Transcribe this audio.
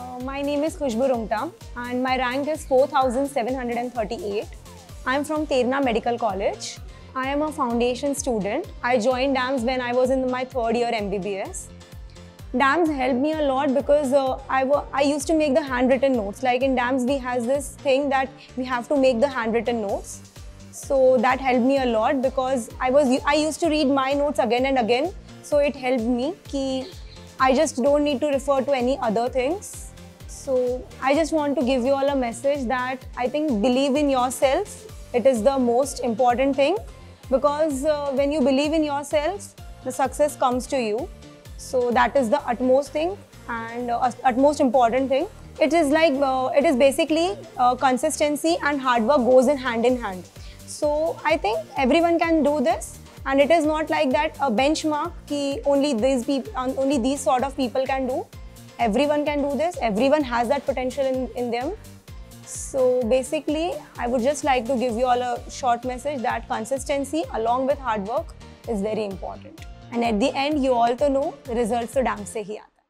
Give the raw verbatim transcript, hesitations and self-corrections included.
Uh, my name is Khushboo Roongta and my rank is four thousand seven hundred thirty-eight. I am from Terna Medical College. I am a foundation student. I joined DAMS when I was in my third year M B B S. DAMS helped me a lot because uh, I, I used to make the handwritten notes. Like in DAMS, we has this thing that we have to make the handwritten notes. So that helped me a lot because I was I used to read my notes again and again. So it helped me ki I just don't need to refer to any other things. So I just want to give you all a message that I think believe in yourself. It is the most important thing because uh, when you believe in yourself, the success comes to you. So that is the utmost thing and uh, utmost important thing. It is like, uh, it is basically uh, consistency and hard work goes in hand in hand. So I think everyone can do this and it is not like that a benchmark ki only these people, only these sort of people can do. Everyone can do this, everyone has that potential in, in them. So basically, I would just like to give you all a short message that consistency along with hard work is very important. And at the end, you all to know, results to DAMS se hi aate hain.